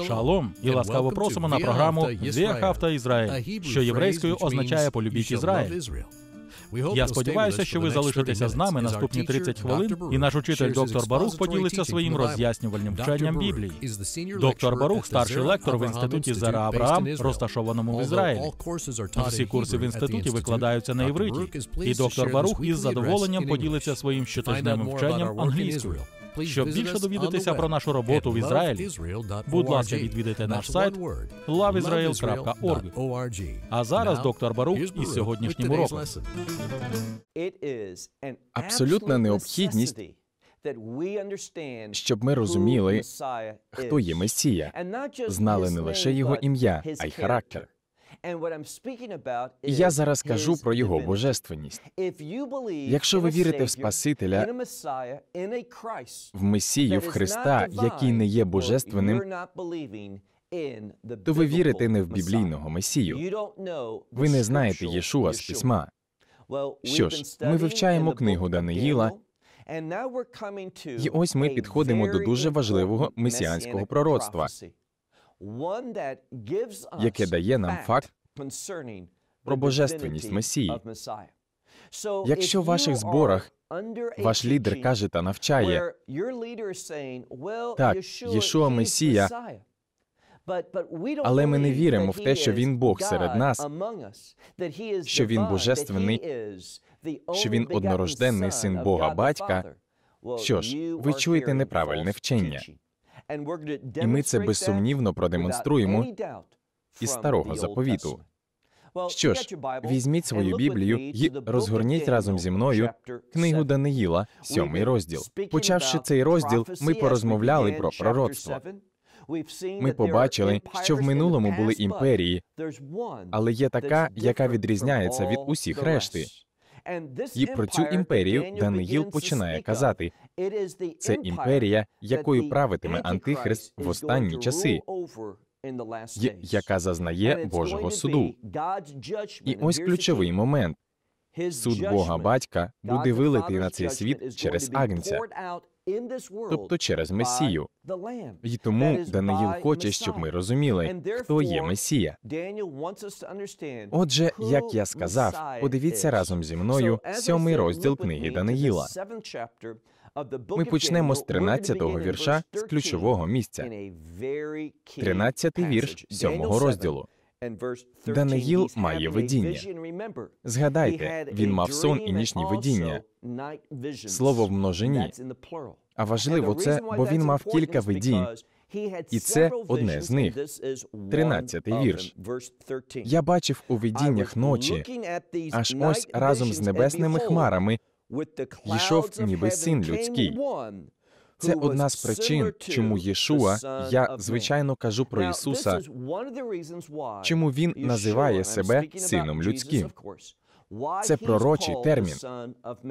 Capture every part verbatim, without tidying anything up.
Шалом і ласкаво просимо на програму «Двіяхав та Ізраїль», що єврейською означає «Полюбіть Ізраїль». Я сподіваюся, що ви залишитеся з нами наступні тридцять хвилин, і наш учитель доктор Барух поділиться своїм роз'яснювальним вченням Біблії. Доктор Барух – старший лектор в інституті Зера Абраам, розташованому в Ізраїлі. Всі курси в інституті викладаються на івриті, і доктор Барух із задоволенням поділиться своїм щотижневим вченням англійською. Щоб більше довідатися про нашу роботу в Ізраїлі, будь ласка, відвідайте наш сайт лав ізраїл крапка орг. А зараз доктор Барух із сьогоднішнім уроком. Абсолютна необхідність, щоб ми розуміли, хто є Месія, знали не лише його ім'я, а й характер. І я зараз кажу про його божественність. Якщо ви вірите в Спасителя, в Месію, в Христа, який не є божественним, то ви вірите не в біблійного Месію. Ви не знаєте Єшуа з Письма. Що ж, ми вивчаємо книгу Даниїла, і ось ми підходимо до дуже важливого месіанського пророцтва, яке дає нам факт про божественність Месії. Якщо в ваших зборах ваш лідер каже та навчає, так, Єшуа – Месія, але ми не віримо в те, що Він Бог серед нас, що Він божественний, що Він однорожденний Син Бога-Батька, що ж, ви чуєте неправильне вчення. І ми це безсумнівно продемонструємо із Старого Заповіту. Що ж, візьміть свою Біблію і розгорніть разом зі мною книгу Даниїла, сьомий розділ. Почавши цей розділ, ми порозмовляли про пророцтво. Ми побачили, що в минулому були імперії, але є така, яка відрізняється від усіх решти. І про цю імперію Даниїл починає казати. Це імперія, якою правитиме Антихрист в останні часи, яка зазнає Божого суду. І ось ключовий момент. Суд Бога-Батька буде вилитий на цей світ через Агнця, тобто через Месію. І тому Даниїл хоче, щоб ми розуміли, хто є Месія. Отже, як я сказав, подивіться разом зі мною сьомий розділ книги Даниїла. Ми почнемо з тринадцятого вірша з ключового місця. тринадцятий вірш сьомого розділу. Даниїл має видіння. Згадайте, він мав сон і нічні видіння. Слово в множині. А важливо це, бо він мав кілька видінь, і це одне з них. тринадцятий вірш. Я бачив у видіннях ночі, аж ось разом з небесними хмарами йшов ніби син людський. Це одна з причин, чому Єшуа, я, звичайно, кажу про Ісуса, чому Він називає себе Сином Людським. Це пророчий термін.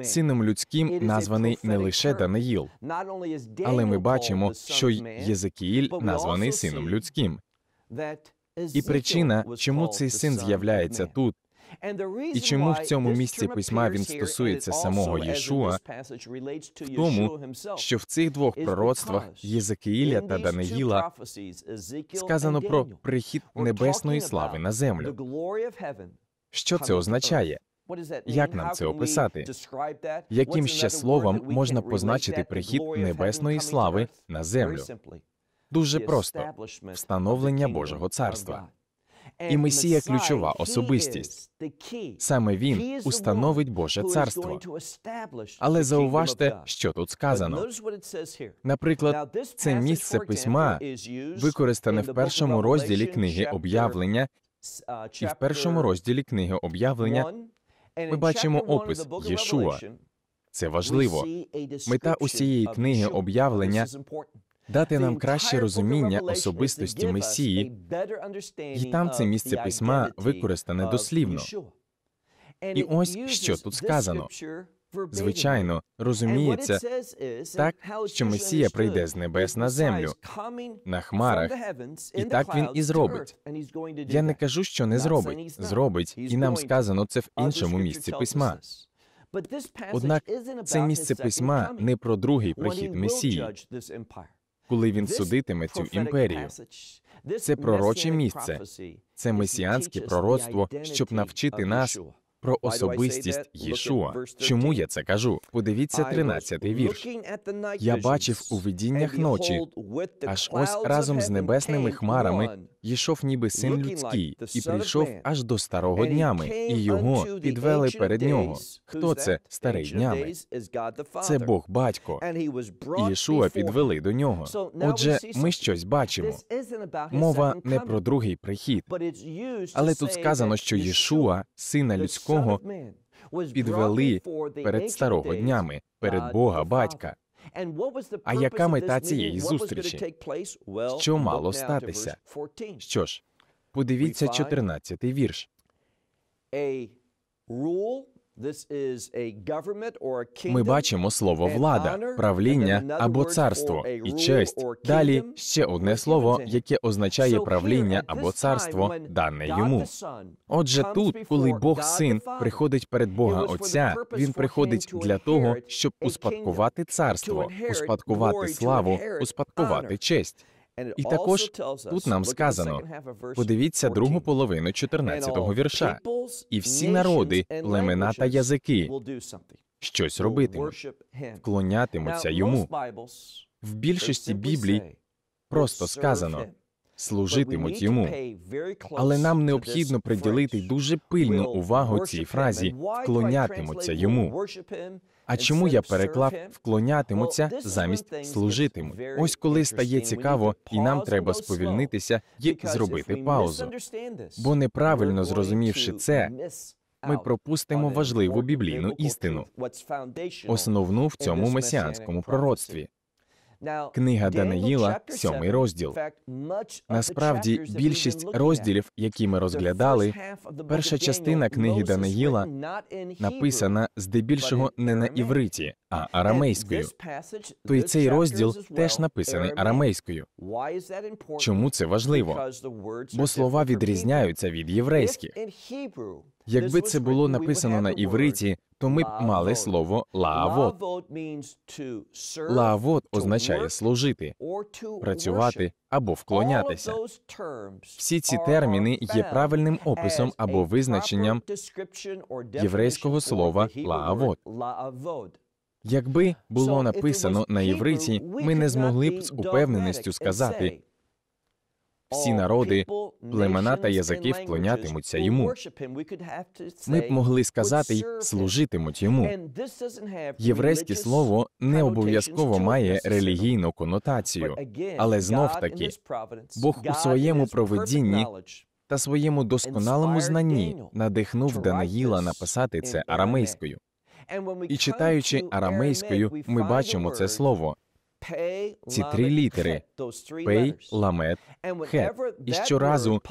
Сином Людським названий не лише Даниїл, але ми бачимо, що Єзекіїль названий Сином Людським. І причина, чому цей син з'являється тут, і чому в цьому місці Письма він стосується самого Єшуа, в тому, що в цих двох пророцтвах Єзекіїля та Даниїла сказано про прихід небесної слави на землю. Що це означає? Як нам це описати? Яким ще словом можна позначити прихід небесної слави на землю? Дуже просто. Встановлення Божого Царства. І Месія – ключова особистість. Саме Він установить Боже Царство. Але зауважте, що тут сказано. Наприклад, це місце Письма використане в першому розділі книги «Об'явлення» і в першому розділі книги «Об'явлення» ми бачимо опис Єшуа. Це важливо. Мета усієї книги «Об'явлення» дати нам краще розуміння особистості Месії, і там це місце Письма використане дослівно. І ось, що тут сказано. Звичайно, розуміється так, що Месія прийде з небес на землю, на хмарах, і так він і зробить. Я не кажу, що не зробить. Зробить, і нам сказано це в іншому місці Письма. Однак це місце Письма не про другий прихід Месії. коли він судитиме цю імперію. Це пророче місце, це месіанське пророцтво, щоб навчити нас про особистість Єшуа. Чому я це кажу? Подивіться тринадцятий вірш. «Я бачив у видіннях ночі, аж ось разом з небесними хмарами йшов ніби син людський, і прийшов аж до старого днями, і його підвели перед нього». Хто це старий днями? Це Бог Батько. І Єшуа підвели до нього. Отже, ми щось бачимо. Мова не про другий прихід. Але тут сказано, що Єшуа, сина людського, підвели перед старого днями, перед Бога Батька. А яка мета цієї зустрічі? Що мало статися? Що ж, подивіться чотирнадцятий вірш. Ми бачимо слово «влада», «правління» або «царство» і «честь». Далі ще одне слово, яке означає «правління» або «царство», дане йому. Отже, тут, коли Бог-Син приходить перед Бога Отця, Він приходить для того, щоб успадкувати царство, успадкувати славу, успадкувати честь. І також тут нам сказано, подивіться другу половину чотирнадцятого вірша, «І всі народи, племена та язики щось робитимуть, вклонятимуться йому». В більшості Біблій просто сказано «служитимуть йому». Але нам необхідно приділити дуже пильну увагу цій фразі «вклонятимуться йому». А чому я переклав «вклонятимуться» замість «служитимуть»? Ось коли стає цікаво, і нам треба сповільнитися і зробити паузу. Бо неправильно зрозумівши це, ми пропустимо важливу біблійну істину, основну в цьому месіанському пророцтві. Книга Даниїла, сьомий розділ. Насправді, більшість розділів, які ми розглядали, перша частина книги Даниїла написана здебільшого не на івриті, а арамейською. То й цей розділ теж написаний арамейською. Чому це важливо? Бо слова відрізняються від єврейських. Якби це було написано на івриті, то ми б мали слово «лаавот». «Лаавот» означає «служити», «працювати» або «вклонятися». Всі ці терміни є правильним описом або визначенням єврейського слова «лаавот». Якби було написано на івриті, ми не змогли б з упевненістю сказати «всі народи, племена та язики вклонятимуться йому». Ми б могли сказати «служитимуть йому». Єврейське слово не обов'язково має релігійну конотацію, але знов-таки Бог у своєму провидінні та своєму досконалому знанні надихнув Даниїла написати це арамейською. І читаючи арамейською, ми бачимо це слово. Ці три літери – пей, ламет, хет. І щоразу,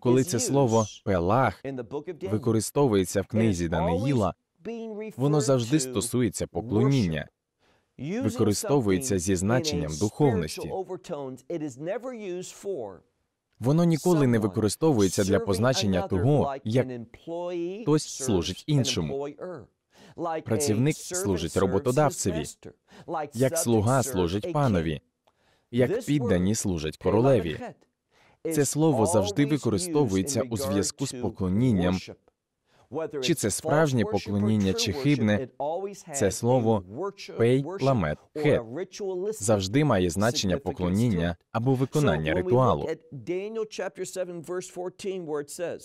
коли це слово «пелах» використовується в книзі Даниїла, воно завжди стосується поклоніння, використовується зі значенням духовності. Воно ніколи не використовується для позначення того, як хтось служить іншому. Працівник служить роботодавцеві, як слуга служить панові, як піддані служать королеві. Це слово завжди використовується у зв'язку з поклонінням. Чи це справжнє поклоніння, чи хибне, це слово «пей, ламет, хет» завжди має значення поклоніння або виконання ритуалу.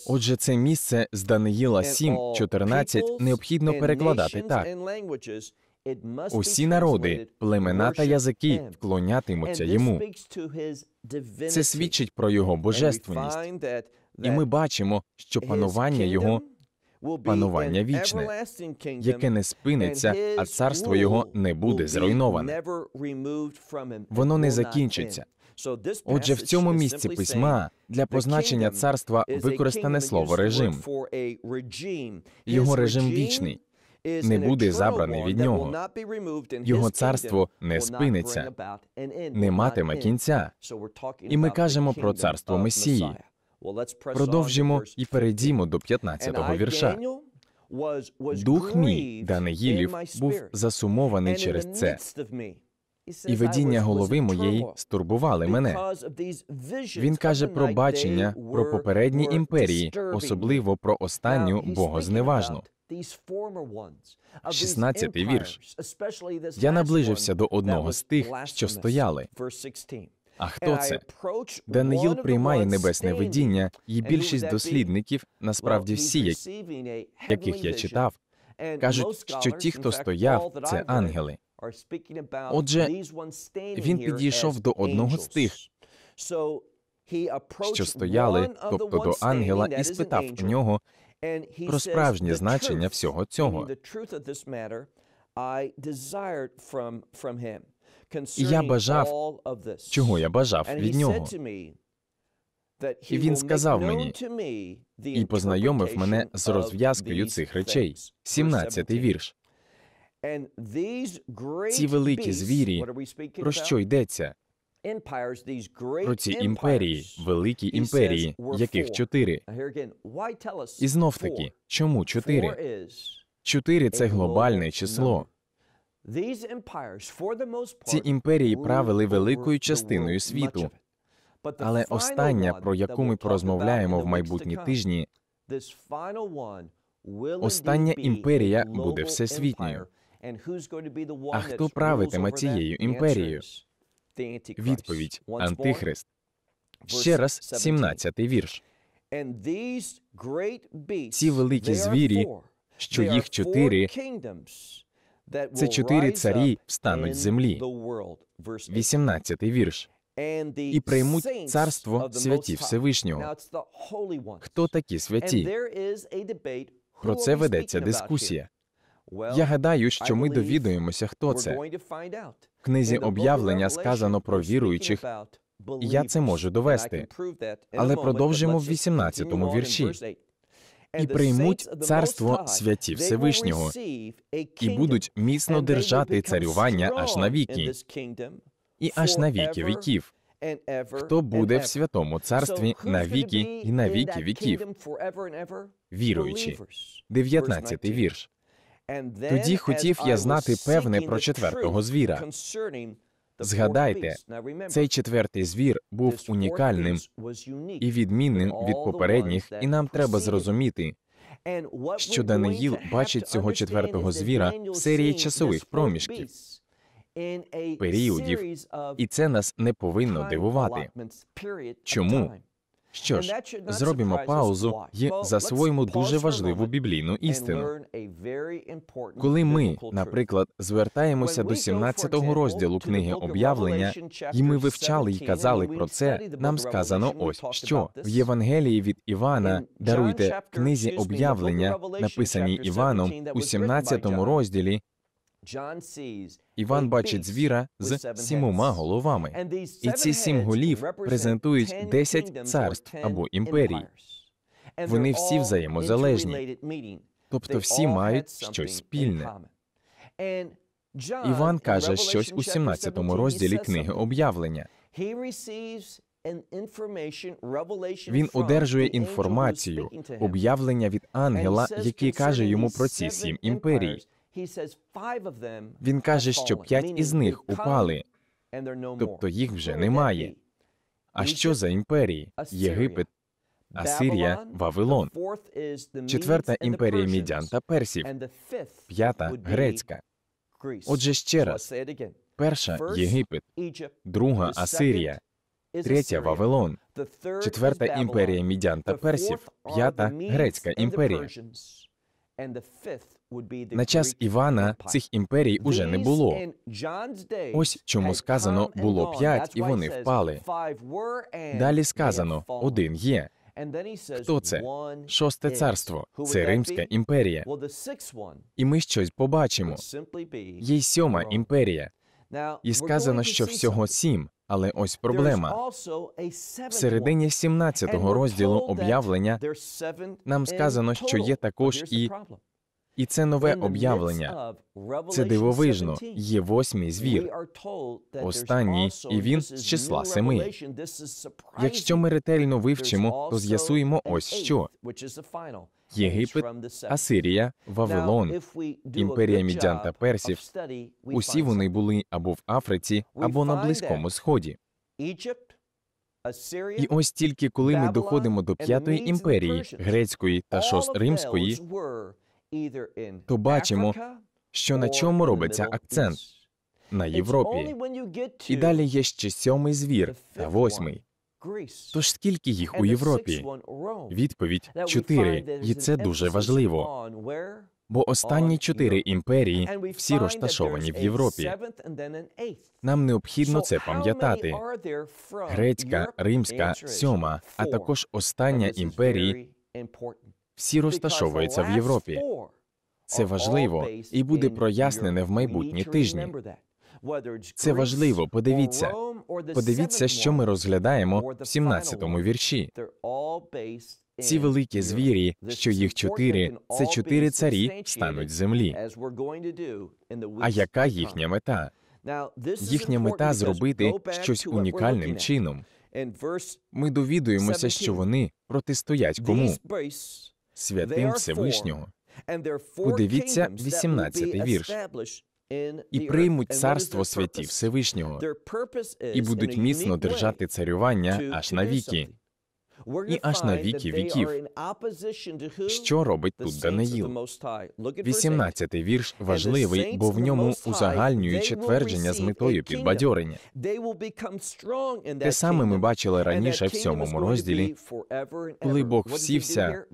Отже, це місце з Даниїла сім чотирнадцять необхідно перекладати так. «Усі народи, племена та язики вклонятимуться йому». Це свідчить про його божественність. І ми бачимо, що панування його – панування вічне, яке не спиниться, а царство його не буде зруйноване. Воно не закінчиться. Отже, в цьому місці письма для позначення царства використане слово «режим». Його режим вічний, не буде забраний від нього. Його царство не спиниться, не матиме кінця. І ми кажемо про царство Месії. Продовжимо і перейдімо до п'ятнадцятого вірша. «Дух мій, Даниїлів, був засумований через це, і видіння голови моєї стурбували мене. Він каже про бачення, про попередні імперії, особливо про останню богозневажну. шістнадцятий вірш. Я наближився до одного з тих, що стояли. А хто це? Даниїл приймає небесне видіння, і більшість дослідників, насправді всі, яких я читав, кажуть, що ті, хто стояв, це ангели. Отже, він підійшов до одного з тих, що стояли, тобто до ангела, і спитав у нього про справжнє значення всього цього. І я бажав, чого я бажав від нього. І він сказав мені, і познайомив мене з розв'язкою цих речей. сімнадцятий вірш. Ці великі звірі, про що йдеться? Про ці імперії, великі імперії, яких чотири. І знов-таки, чому чотири? Чотири – це глобальне число. Ці імперії правили великою частиною світу. Але остання, про яку ми порозмовляємо в майбутні тижні, остання імперія буде всесвітньою. А хто правитиме цією імперією? Відповідь – Антихрист. Ще раз сімнадцятий вірш. Ці великі звірі, що їх чотири, це чотири царі встануть з землі. вісімнадцятий вірш. І приймуть царство святі Всевишнього. Хто такі святі? Про це ведеться дискусія. Я гадаю, що ми довідаємося, хто це. В книзі «Об'явлення» сказано про віруючих, і я це можу довести. Але продовжимо в вісімнадцятому вірші. І приймуть царство святі Всевишнього, і будуть міцно держати царювання аж навіки, і аж навіки віків. Хто буде в святому царстві навіки і навіки віків? Віруючі. дев'ятнадцятий вірш. Тоді хотів я знати певне про четвертого звіра. Згадайте, цей четвертий звір був унікальним і відмінним від попередніх, і нам треба зрозуміти, що Даниїл бачить цього четвертого звіра в серії часових проміжків, періодів, і це нас не повинно дивувати. Чому? Що ж, зробимо паузу і засвоїмо дуже важливу біблійну істину. Коли ми, наприклад, звертаємося до сімнадцятого розділу книги «Об'явлення», і ми вивчали і казали про це, нам сказано ось що. В Євангелії від Івана, даруйте, в книзі «Об'явлення», написаній Іваном, у сімнадцятому розділі, Іван бачить звіра з сімома головами. І ці сім голів презентують десять царств або імперій. Вони всі взаємозалежні. Тобто всі мають щось спільне. Іван каже щось у сімнадцятому розділі книги «Об'явлення». Він одержує інформацію, об'явлення від ангела, який каже йому про ці сім імперій. Він каже, що п'ять із них упали, тобто їх вже немає. А що за імперії? Єгипет, Асирія, Вавилон. Четверта – імперія Мідян та Персів. П'ята – грецька. Отже, ще раз. Перша – Єгипет. Друга – Асирія. Третя – Вавилон. Четверта – імперія Мідян та Персів. П'ята – грецька імперія. На час Івана цих імперій уже не було. Ось чому сказано «було п'ять, і вони впали». Далі сказано «один є». Хто це? Шосте царство. Це Римська імперія. І ми щось побачимо. Є й сьома імперія. І сказано, що всього сім. Але ось проблема. Всередині сімнадцятого розділу «Об'явлення» нам сказано, що є також і І це нове об'явлення. Це дивовижно. Є восьмий звір, останній, і він з числа семи. Якщо ми ретельно вивчимо, то з'ясуємо ось що. Єгипет, Асирія, Вавилон, імперія Мідян та персів, усі вони були або в Африці, або на Близькому Сході. І ось тільки коли ми доходимо до П'ятої імперії, Грецької та Шост-Римської, то бачимо, що на чому робиться акцент – на Європі. І далі є ще сьомий звір та восьмий. Тож скільки їх у Європі? Відповідь – чотири, і це дуже важливо. Бо останні чотири імперії всі розташовані в Європі. Нам необхідно це пам'ятати. Грецька, римська, сьома, а також остання імперії всі розташовуються в Європі. Це важливо і буде прояснене в майбутні тижні. Це важливо, подивіться. Подивіться, що ми розглядаємо в сімнадцятому вірші. Ці великі звірі, що їх чотири, це чотири царі стануть землі. А яка їхня мета? Їхня мета – зробити щось унікальним чином. Ми довідуємося, що вони протистоять кому? Святим Всевишнього. Подивіться вісімнадцятий вірш. І приймуть царство святі Всевишнього, і будуть міцно держати царювання аж навіки. І аж на віки віків. Що робить тут Даниїл? вісімнадцятий вірш важливий, бо в ньому узагальнююче твердження з метою підбадьорення. Те саме ми бачили раніше в сьомому розділі, коли Бог всівся,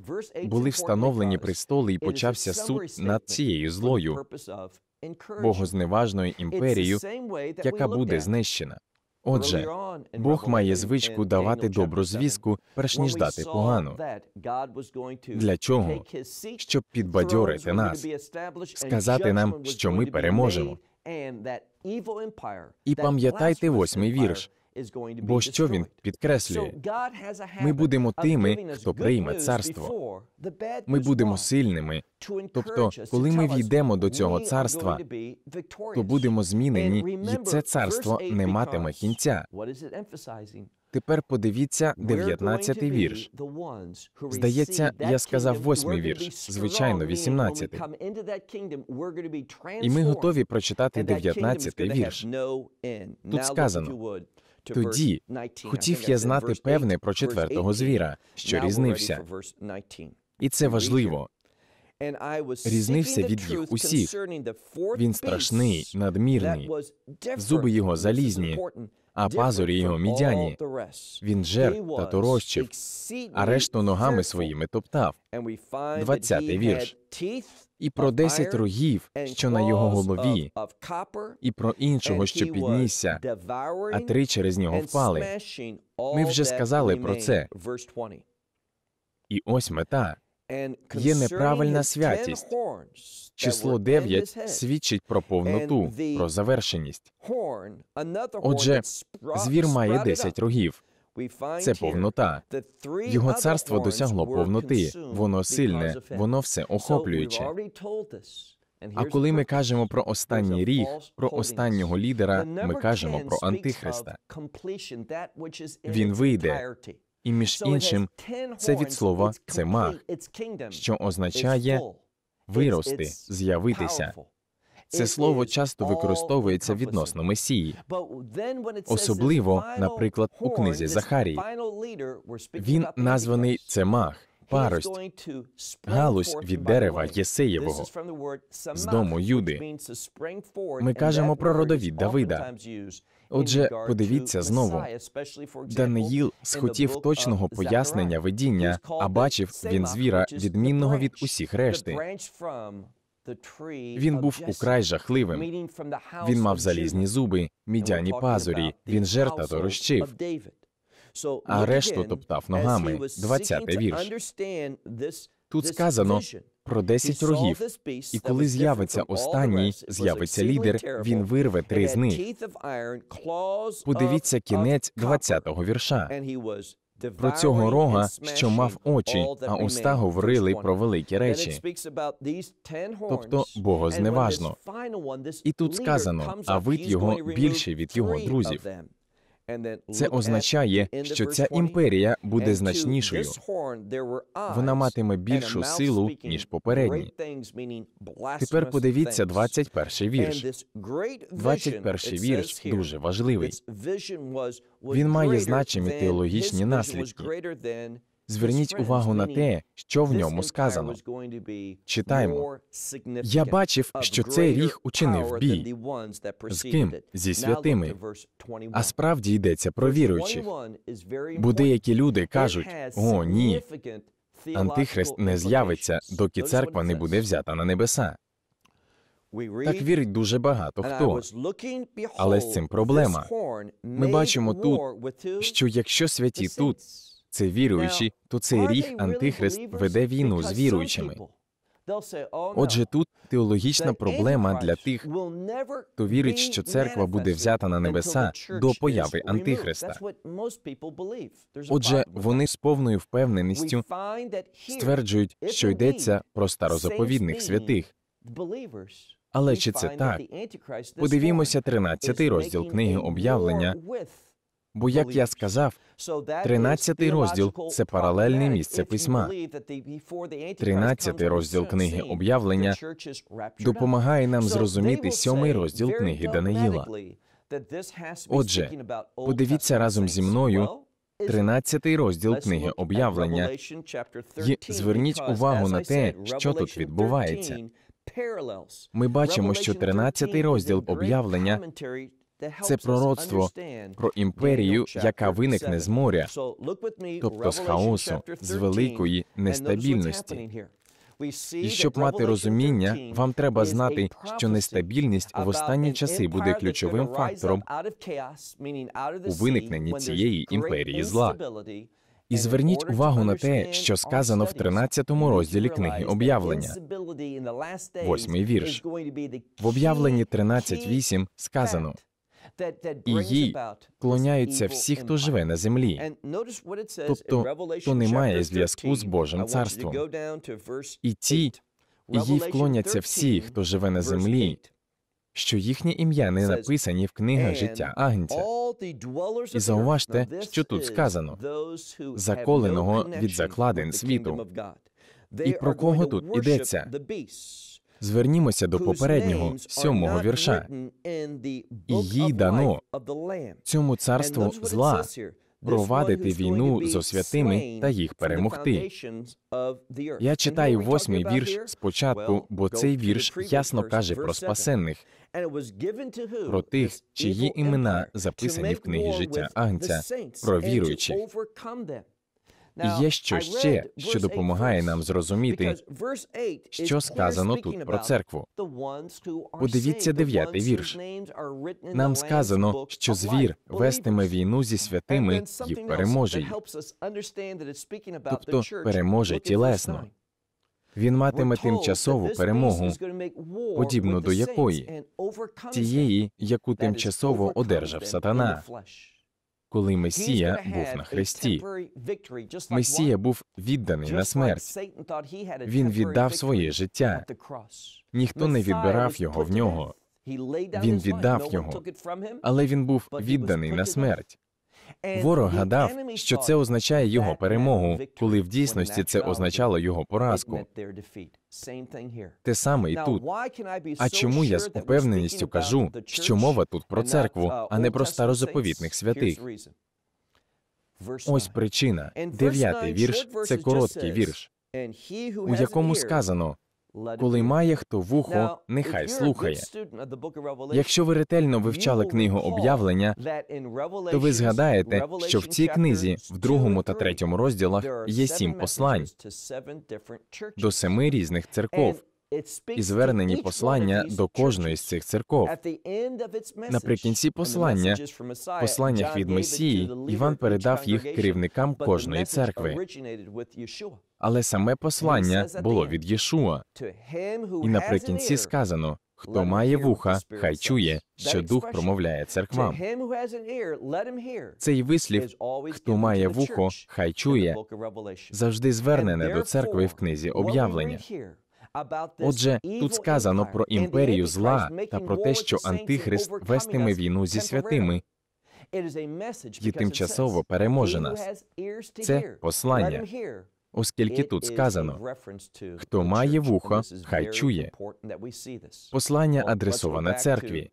були встановлені престоли і почався суд над цією злою, богозневажною імперією, яка буде знищена. Отже, Бог має звичку давати добру звістку, перш ніж дати погану. Для чого? Щоб підбадьорити нас, сказати нам, що ми переможемо. І пам'ятайте восьмий вірш, бо що він підкреслює? Ми будемо тими, хто прийме царство. Ми будемо сильними. Тобто, коли ми війдемо до цього царства, то будемо змінені, і це царство не матиме кінця. Тепер подивіться дев'ятнадцятий вірш. Здається, я сказав восьмий вірш, звичайно, вісімнадцятий. І ми готові прочитати дев'ятнадцятий вірш. Тут сказано, тоді хотів я знати певне про четвертого звіра, що різнився. І це важливо. Різнився від їх усіх. Він страшний, надмірний, зуби його залізні, а пазурі його мідяні. Він жер та торощив, а решту ногами своїми топтав. двадцятий вірш. І про десять рогів, що на його голові, і про іншого, що піднісся, а три через нього впали. Ми вже сказали про це. І ось мета. Є неправильна святість. Число дев'ять свідчить про повноту, про завершеність. Отже, звір має десять рогів. Це повнота. Його царство досягло повноти. Воно сильне, воно все охоплююче. А коли ми кажемо про останній ріг, про останнього лідера, ми кажемо про Антихриста. Він вийде. І між іншим, це від слова «цемах», що означає «вирости», «з'явитися». Це слово часто використовується відносно Месії. Особливо, наприклад, у книзі Захарії. Він названий «цемах», «парость», «галузь від дерева Єсеєвого», «з дому Юди». Ми кажемо про родовід Давида. Отже, подивіться знову. Даниїл схотів точного пояснення видіння, а бачив він звіра, відмінного від усіх решти. Він був украй жахливим. Він мав залізні зуби, мідяні пазурі, він жер та торощив, а решту топтав ногами. двадцятий вірш. Тут сказано про десять рогів, і коли з'явиться останній, з'явиться лідер, він вирве три з них. Подивіться кінець двадцятого вірша. про цього рога, що мав очі, а уста говорили про великі речі. Тобто богозневажно. І тут сказано, а вид його більший від його друзів. Це означає, що ця імперія буде значнішою. Вона матиме більшу силу, ніж попередні. Тепер подивіться двадцять перший вірш. двадцять перший вірш дуже важливий. Він має значимі теологічні наслідки. Зверніть увагу на те, що в ньому сказано. Читаємо. «Я бачив, що цей ріг учинив бій». З ким? Зі святими. А справді йдеться про віруючих. Бо деякі люди кажуть, «О, ні, Антихрист не з'явиться, доки церква не буде взята на небеса». Так вірить дуже багато хто. Але з цим проблема. Ми бачимо тут, що якщо святі тут, це віруючі, то цей ріг Антихрист веде війну з віруючими. Отже, тут теологічна проблема для тих, хто вірить, що церква буде взята на небеса до появи Антихриста. Отже, вони з повною впевненістю стверджують, що йдеться про старозаповідних святих. Але чи це так? Подивімося тринадцятий розділ книги «Об'явлення». Бо, як я сказав, тринадцятий розділ – це паралельне місце письма. тринадцятий розділ книги «Об'явлення» допомагає нам зрозуміти сьомий розділ книги Даниїла. Отже, подивіться разом зі мною тринадцятий розділ книги «Об'явлення» і зверніть увагу на те, що тут відбувається. Ми бачимо, що тринадцятий розділ «Об'явлення» це пророцтво про імперію, яка виникне з моря, тобто з хаосу, з великої нестабільності. І щоб мати розуміння, вам треба знати, що нестабільність в останні часи буде ключовим фактором у виникненні цієї імперії зла. І зверніть увагу на те, що сказано в тринадцятому розділі книги «Об'явлення», восьмий вірш. В «Об'явленні» тринадцять вісім сказано, «І їй клоняються всі, хто живе на землі», тобто, хто не має зв'язку з Божим Царством. «І ті, і їй вклоняться всі, хто живе на землі, що їхні ім'я не написані в книгах життя Агнця». І зауважте, що тут сказано, «заколеного від закладин світу». І про кого тут йдеться? Звернімося до попереднього, сьомого вірша. «І їй дано цьому царству зла провадити війну зо святими та їх перемогти». Я читаю восьмий вірш спочатку, бо цей вірш ясно каже про спасенних, про тих, чиї імена записані в книгі життя Агнця, про віруючих. І є що ще, що допомагає нам зрозуміти, що сказано тут про церкву. Подивіться дев'ятий вірш. Нам сказано, що звір вестиме війну зі святими і переможе їх. Тобто переможе тілесно. Він матиме тимчасову перемогу, подібну до якої? Тієї, яку тимчасово одержав сатана. Коли Месія був на хресті. Месія був відданий на смерть. Він віддав своє життя. Ніхто не відбирав його в нього. Він віддав його, але він був відданий на смерть. Ворог гадав, що це означає його перемогу, коли в дійсності це означало його поразку. Те саме і тут. А чому я з упевненістю кажу, що мова тут про церкву, а не про старозаповітних святих? Ось причина. Дев'ятий вірш – це короткий вірш, у якому сказано, «Коли має хто вухо, нехай слухає». Якщо ви ретельно вивчали книгу «Об'явлення», то ви згадаєте, що в цій книзі, в другому та третьому розділах, є сім послань до семи різних церков, і звернені послання до кожної з цих церков. Наприкінці послання, в посланнях від Месії, Іван передав їх керівникам кожної церкви. Але саме послання було від Єшуа. І наприкінці сказано, Хто має вуха, хай чує, що Дух промовляє церквам. Цей вислів «хто має вухо, хай чує» завжди звернене до церкви в книзі «Об'явлення». Отже, тут сказано про імперію зла та про те, що Антихрист вестиме війну зі святими і тимчасово переможе нас. Це послання. Оскільки тут сказано, «Хто має вухо, хай чує». Послання адресоване церкві.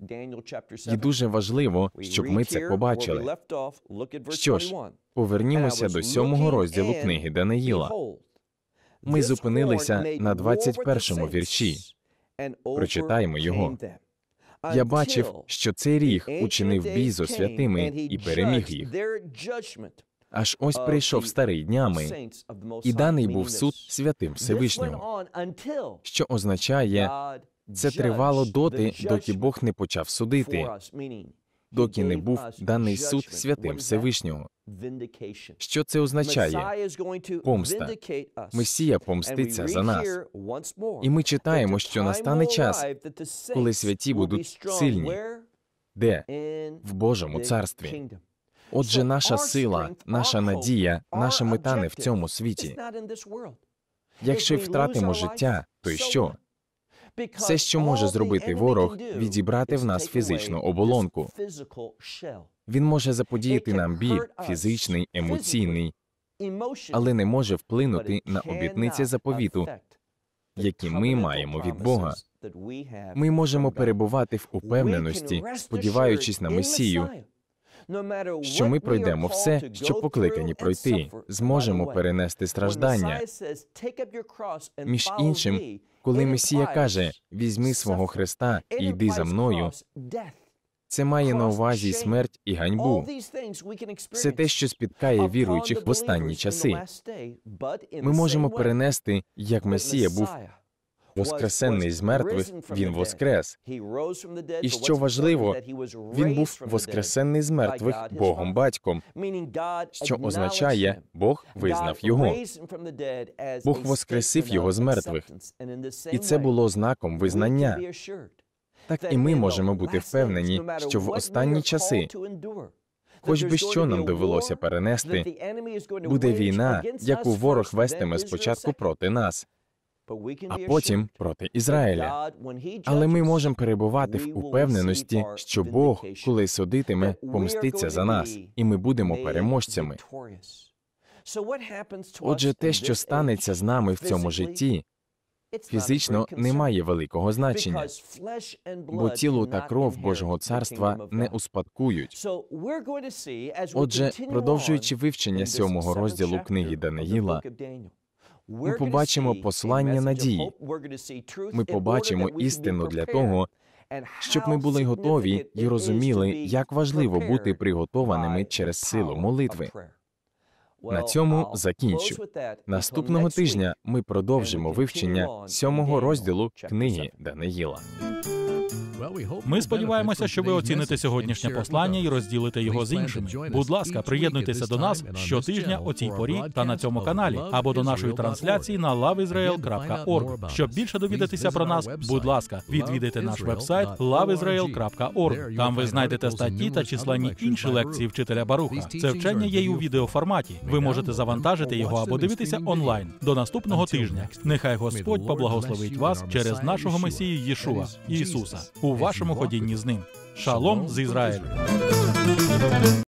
І дуже важливо, щоб ми це побачили. Що ж, повернімося до сьомого розділу книги Даниїла. Ми зупинилися на двадцять першому вірші. Прочитаємо його. «Я бачив, що цей ріг учинив бій зо святими і переміг їх». Аж ось прийшов старий днями, і даний був суд святим Всевишнього, що означає, це тривало доти, доки Бог не почав судити, доки не був даний суд святим Всевишнього. Що це означає? Помста. Месія помститься за нас. І ми читаємо, що настане час, коли святі будуть сильні. Де? В Божому царстві. Отже, наша сила, наша надія, наша мета не в цьому світі. Якщо й втратимо життя, то й що? Все, що може зробити ворог, відібрати в нас фізичну оболонку. Він може заподіяти нам біль, фізичний, емоційний, але не може вплинути на обітниці заповіту, які ми маємо від Бога. Ми можемо перебувати в упевненості, сподіваючись на Месію, що ми пройдемо все, що покликані пройти, зможемо перенести страждання. Між іншим, коли Месія каже «Візьми свого хреста і йди за мною», це має на увазі смерть і ганьбу. Все те, що спіткає віруючих в останні часи. Ми можемо перенести, як Месія був воскресенний з мертвих, Він воскрес. І що важливо, Він був воскресенний з мертвих Богом-Батьком, що означає, Бог визнав Його. Бог воскресив Його з мертвих. І це було знаком визнання. Так і ми можемо бути впевнені, що в останні часи, хоч би що нам довелося перенести, буде війна, яку ворог вестиме спочатку проти нас, а потім проти Ізраїля. Але ми можемо перебувати в упевненості, що Бог, коли судитиме, помститься за нас, і ми будемо переможцями. Отже, те, що станеться з нами в цьому житті, фізично не має великого значення, бо тіло та кров Божого Царства не успадкують. Отже, продовжуючи вивчення сьомого розділу книги Даниїла, ми побачимо послання надії. Ми побачимо істину для того, щоб ми були готові і розуміли, як важливо бути приготованими через силу молитви. На цьому закінчу. Наступного тижня ми продовжимо вивчення сьомого розділу книги Даниїла. Ми сподіваємося, що ви оціните сьогоднішнє послання і розділите його з іншими. Будь ласка, приєднуйтеся до нас щотижня о цій порі та на цьому каналі, або до нашої трансляції на лав ізраїл крапка орг. Щоб більше довідатися про нас, будь ласка, відвідайте наш вебсайт лав ізраїл крапка орг. Там ви знайдете статті та численні інші лекції вчителя Баруха. Це вчення є й у відеоформаті. Ви можете завантажити його або дивитися онлайн. До наступного тижня. Нехай Господь поблагословить вас через нашого Месію Єшуа, Ісуса, у вашому ходінні з ним. Шалом з Ізраїлю!